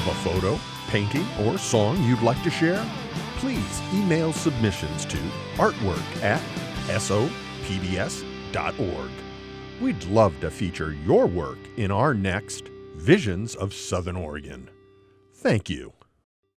Have a photo, painting, or song you'd like to share? Please email submissions to artwork@sopbs.org. We'd love to feature your work in our next Visions of Southern Oregon. Thank you.